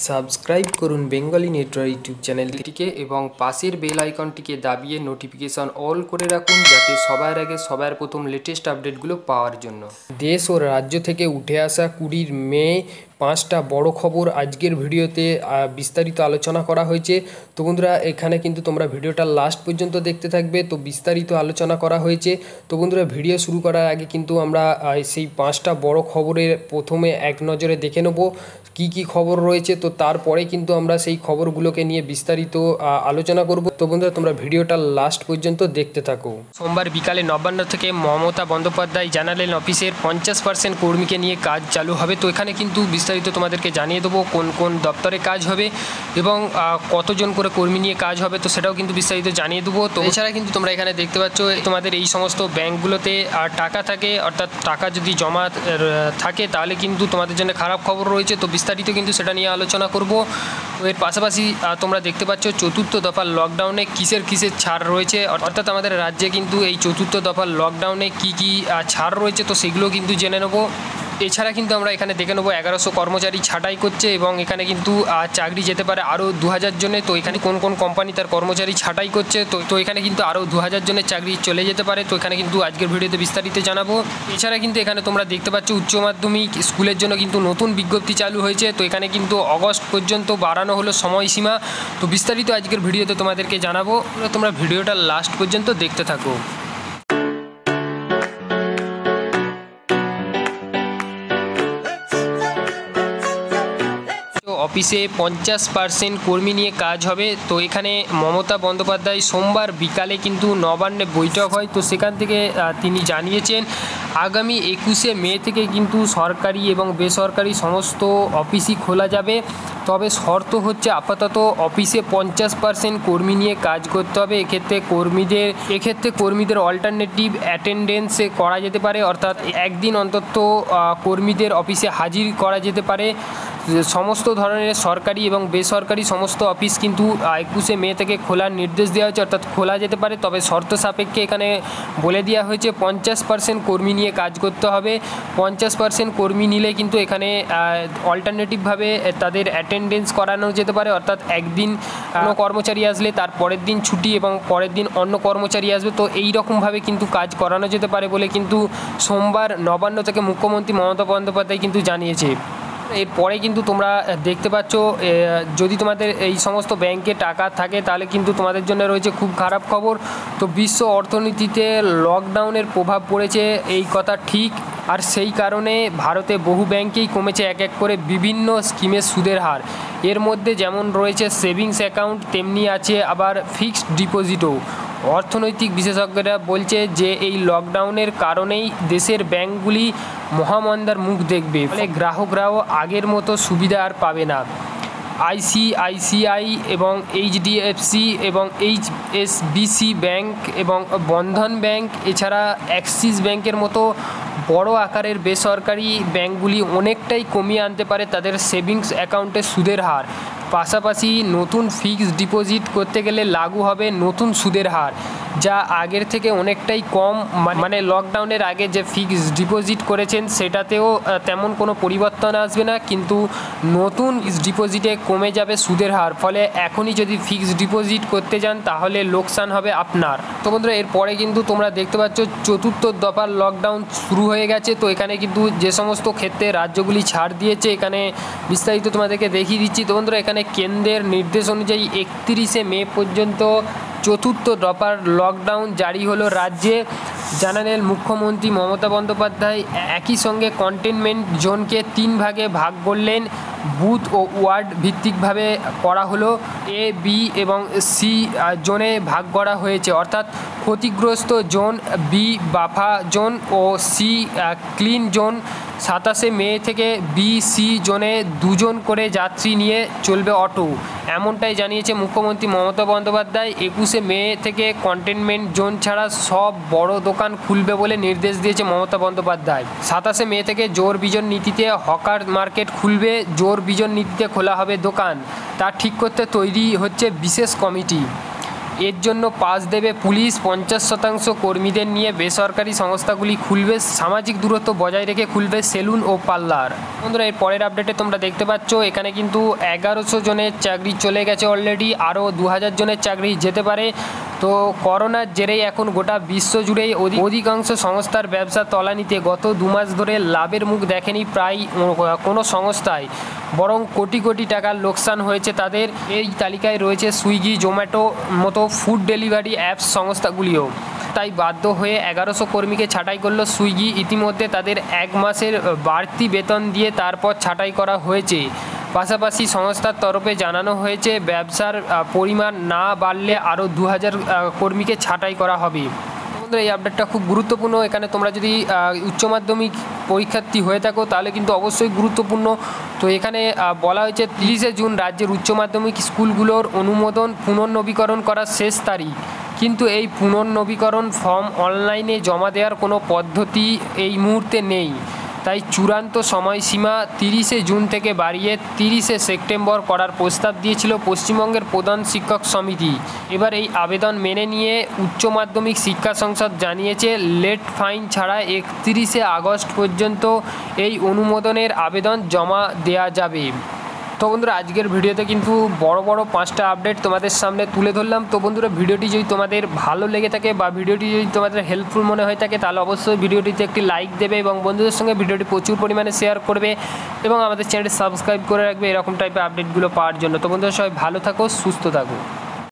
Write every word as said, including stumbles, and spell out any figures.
Subscribe करुन Bengali network YouTube चैनलটিকে এবং পাশের বেল আইকনটিকে দাবিয়ে নোটিফিকেশন অল করে রাখুন যাতে সবার আগে সবার প্রথম লেটেস্ট আপডেটগুলো পাওয়ার জন্য। দেশ ও রাজ্য থেকে উঠে আসা কুড়ির মে পাঁচটা বড় খবর আজকের ভিডিওতে বিস্তারিত আলোচনা করা হয়েছে। তো বন্ধুরা এখানে কিন্তু তোমরা ভিডিওটা লাস্ট পর্যন্ত দেখতে থাকবে, তো বিস্তারিত আলোচনা করা হয়েছে। তো বন্ধুরা ভিডিও শুরু করার আগে কিন্তু আমরা সেই পাঁচটা বড় খবরের প্রথমে এক নজরে দেখে নেব কি কি খবর রয়েছে। তো তারপরে কিন্তু আমরা সেই খবরগুলোকে নিয়ে বিস্তারিত আলোচনা করব। তো বন্ধুরা তোমরা ভিডিওটা লাস্ট পর্যন্ত দেখতে থাকো। সোমবার বিকালে নবান্ন থেকে মমতা বন্দ্যোপাধ্যায় জানালেন অফিসের পঞ্চাশ পার্সেন্ট কর্মীকে নিয়ে কাজ চালু হবে। তো এখানে কিন্তু বিস্তারিত তোমাদেরকে জানিয়ে দেবো কোন কোন দপ্তরে কাজ হবে এবং কতজন করে কর্মী নিয়ে কাজ হবে, তো সেটাও কিন্তু বিস্তারিত জানিয়ে দেবো। তো এছাড়া কিন্তু তোমরা এখানে দেখতে পাচ্ছ তোমাদের এই সমস্ত ব্যাঙ্কগুলোতে টাকা থাকে, অর্থাৎ টাকা যদি জমা থাকে তাহলে কিন্তু তোমাদের জন্য খারাপ খবর রয়েছে। তো বিস্তারিত কিন্তু সেটা নিয়ে আলোচনা করব। এর পাশাপাশি তোমরা দেখতে পাচ্ছ চতুর্থ দফার লকডাউনে কিসের কিসের ছাড় রয়েছে, অর্থাৎ আমাদের রাজ্যে কিন্তু এই চতুর্থ দফার লকডাউনে কি কি ছাড় রয়েছে, তো সেগুলো কিন্তু জেনে নেবো। এছাড়া কিন্তু আমরা এখানে দেখে নেবো এগারোশো কর্মচারী ছাঁটাই করছে এবং এখানে কিন্তু চাকরি যেতে পারে আরও দু হাজার জনে। তো এখানে কোন কোন কোম্পানি তার কর্মচারী ছাঁটাই করছে, তো তো এখানে কিন্তু আরও দু হাজার জনের চাকরি চলে যেতে পারে, তো এখানে কিন্তু আজকের ভিডিওতে বিস্তারিত জানাবো। এছাড়া কিন্তু এখানে তোমরা দেখতে পাচ্ছ উচ্চ মাধ্যমিক স্কুলের জন্য কিন্তু নতুন বিজ্ঞপ্তি চালু হয়েছে। তো এখানে কিন্তু অগস্ট পর্যন্ত বাড়ানো হলো সময়সীমা, তো বিস্তারিত আজকের ভিডিওতে তোমাদেরকে জানাবো। তোমরা ভিডিওটা লাস্ট পর্যন্ত দেখতে থাকো। অফিসে পঞ্চাশ পার্সেন্ট কর্মী নিয়ে কাজ হবে। তো এখানে মমতা বন্দ্যোপাধ্যায় সোমবার বিকালে কিন্তু নবান্নে বৈঠক হয়, তো সেখান থেকে তিনি জানিয়েছেন আগামী একুশে মে থেকে কিন্তু সরকারি এবং বেসরকারি সমস্ত অফিসই খোলা যাবে, তবে শর্ত হচ্ছে আপাতত অফিসে পঞ্চাশ পার্সেন্ট কর্মী নিয়ে কাজ করতে হবে। এক্ষেত্রে কর্মীদের এক্ষেত্রে কর্মীদের অল্টারনেটিভ অ্যাটেন্ডেন্সে করা যেতে পারে, অর্থাৎ একদিন অন্তত কর্মীদের অফিসে হাজির করা যেতে পারে। সমস্ত ধরনের সরকারি এবং বেসরকারি সমস্ত অফিস কিন্তু একুশে মে থেকে খোলার নির্দেশ দেওয়া হয়েছে, অর্থাৎ খোলা যেতে পারে, তবে শর্ত সাপেক্ষে এখানে বলে দেওয়া হয়েছে পঞ্চাশ পার্সেন্ট কর্মী নিয়ে কাজ করতে হবে। পঞ্চাশ পার্সেন্ট কর্মী নিলে কিন্তু এখানে অল্টারনেটিভভাবে তাদের অ্যাটেন্ডেন্স করানো যেতে পারে, অর্থাৎ একদিন কোনো কর্মচারী আসলে তার পরের দিন ছুটি এবং পরের দিন অন্য কর্মচারী আসবে, তো এই রকমভাবে কিন্তু কাজ করানো যেতে পারে বলে কিন্তু সোমবার নবান্ন থেকে মুখ্যমন্ত্রী মমতা বন্দ্যোপাধ্যায় কিন্তু জানিয়েছে। এরপরে কিন্তু তোমরা দেখতে পাচ্ছ যদি তোমাদের এই সমস্ত ব্যাংকে টাকা থাকে তাহলে কিন্তু তোমাদের জন্য রয়েছে খুব খারাপ খবর। তো বিশ্ব অর্থনীতিতে লকডাউনের প্রভাব পড়েছে এই কথা ঠিক, আর সেই কারণে ভারতে বহু ব্যাংকেই কমেছে এক এক করে বিভিন্ন স্কিমের সুদের হার। এর মধ্যে যেমন রয়েছে সেভিংস অ্যাকাউন্ট, তেমনি আছে আবার ফিক্সড ডিপোজিটও। অর্থনৈতিক বিশেষজ্ঞরা বলছে যে এই লকডাউনের কারণেই দেশের ব্যাংকগুলি মহামন্দার মুখ দেখবে, ফলে গ্রাহকরাও আগের মতো সুবিধা আর পাবে না। আইসিআইসিআই এবং এইচডিএফসি এবং এইচএসবিসি ব্যাংক এবং বন্ধন ব্যাংক, এছাড়া অ্যাক্সিস ব্যাংকের মতো বড় আকারের বেসরকারি ব্যাংকগুলি অনেকটাই কমিয়ে আনতে পারে তাদের সেভিংস অ্যাকাউন্টের সুদের হার। পাশাপাশি নতুন ফিক্সড ডিপোজিট করতে গেলে লাগু হবে নতুন সুদের হার, যা আগের থেকে অনেকটাই কম, মানে লকডাউনের আগে যে ফিক্সড ডিপোজিট করেছেন সেটাতেও তেমন কোনো পরিবর্তন আসবে না, কিন্তু নতুন ডিপোজিটে কমে যাবে সুদের হার, ফলে এখনই যদি ফিক্সড ডিপোজিট করতে যান তাহলে লোকসান হবে আপনার। তো বন্ধুরা এরপরে কিন্তু তোমরা দেখতে পাচ্ছ চতুর্থ দফার লকডাউন শুরু হয়ে গেছে। তো এখানে কিন্তু যে সমস্ত ক্ষেত্রে রাজ্যগুলি ছাড় দিয়েছে এখানে বিস্তারিত তোমাদেরকে দেখিয়ে দিচ্ছি। তো বন্ধুরা এখানে কেন্দ্রের নির্দেশ অনুযায়ী একত্রিশে মে পর্যন্ত চতুর্থ দফার লকডাউন জারি হলো রাজ্যে, জানালেন মুখ্যমন্ত্রী মমতা বন্দ্যোপাধ্যায়। একই সঙ্গে কন্টেনমেন্ট জোনকে তিন ভাগে ভাগ করলেন, বুথ ও ওয়ার্ড ভিত্তিকভাবে করা হলো। এ, বি এবং সি জোনে ভাগ করা হয়েছে, অর্থাৎ ক্ষতিগ্রস্ত জোন, বি বাফা জোন ও সি ক্লিন জোন। সাতাশে মে থেকে বি সি জোনে দুজন করে যাত্রী নিয়ে চলবে অটো, এমনটাই জানিয়েছে মুখ্যমন্ত্রী মমতা বন্দ্যোপাধ্যায়। একুশে মে থেকে কন্টেনমেন্ট জোন ছাড়া সব বড় দোকান খুলবে বলে নির্দেশ দিয়েছে মমতা বন্দ্যোপাধ্যায়। সাতাশে মে থেকে জোর বিজন নীতিতে হকার মার্কেট খুলবে, জোর বিজন নীতিতে খোলা হবে দোকান, তা ঠিক করতে তৈরি হচ্ছে বিশেষ কমিটি। एर जोन्नो पास देवे पुलिस पचास शतांश कर्मीदेर निये बेसरकारी संस्थागुली खुलबे सामाजिक दूरत्व बजाय रेखे खुलबे सेलुन और पार्लार। बंधुरा एर परेर आपडेटे तोमरा देखते पाচ্ছ एखाने किन्तु एगारोशो जनेर चाकरी चले गेছে अलरेडी आरो दो हज़ार जनेर चाकरी जेते पारे। तो करोनार जेरेई एखन गोटा विश्व जुड़ेई अधिकांश संस्थार व्यवसा तलानिते गत दो मास धरे लाभेर मुख देखेनी प्राय कोनो संस्थाई बरং कोटी कोटी टाकार लोकसान হয়েছে তাদের। এই তালিকায় রয়েছে সুইগি জোম্যাটো মতো ফুড ডেলিভারি অ্যাপস সংস্থাগুলিও। তাই বাধ্য হয়ে এগারোশো কর্মীকে ছাঁটাই করলো সুইগি। ইতিমধ্যে তাদের এক মাসের বাড়তি বেতন দিয়ে তারপর ছাঁটাই করা হয়েছে। পাশাপাশি সংস্থার তরফে জানানো হয়েছে ব্যবসার পরিমাণ না বাড়লে আরও দু হাজার কর্মীকে ছাঁটাই করা হবে। বন্ধুরা এই আপডেটটা খুব গুরুত্বপূর্ণ। এখানে তোমরা যদি উচ্চ মাধ্যমিক পরীক্ষার্থী হয়ে থাকো তাহলে কিন্তু অবশ্যই গুরুত্বপূর্ণ। তো এখানে বলা হয়েছে তিরিশে জুন রাজ্যের উচ্চ মাধ্যমিক স্কুলগুলোর অনুমোদন পুনর্নবীকরণ করার শেষ তারিখ, কিন্তু এই পুনর্নবীকরণ ফর্ম অনলাইনে জমা দেওয়ার কোনো পদ্ধতি এই মুহূর্তে নেই। তাই চূড়ান্ত সময়সীমা তিরিশে জুন থেকে বাড়িয়ে তিরিশে সেপ্টেম্বর করার প্রস্তাব দিয়েছিল পশ্চিমবঙ্গের প্রধান শিক্ষক সমিতি। এবার এই আবেদন মেনে নিয়ে উচ্চ মাধ্যমিক শিক্ষা সংসদ জানিয়েছে লেট ফাইন ছাড়া একত্রিশে আগস্ট পর্যন্ত এই অনুমোদনের আবেদন জমা দেয়া যাবে। তো বন্ধুরা আজকের ভিডিওতে কিন্তু বড় বড় পাঁচটা আপডেট তোমাদের সামনে তুলে ধরলাম। তো বন্ধুরা ভিডিওটি যদি তোমাদের ভালো লেগে থাকে বা ভিডিওটি যদি তোমাদের হেল্পফুল মনে হয়ে থাকে তাহলে অবশ্যই ভিডিওটিতে একটি লাইক দেবে এবং বন্ধুদের সঙ্গে ভিডিওটি প্রচুর পরিমাণে শেয়ার করবে এবং আমাদের চ্যানেলটি সাবস্ক্রাইব করে রাখবে এরকম টাইপের আপডেটগুলো পাওয়ার জন্য। তো বন্ধুরা সবাই ভালো থাকো, সুস্থ থাকো।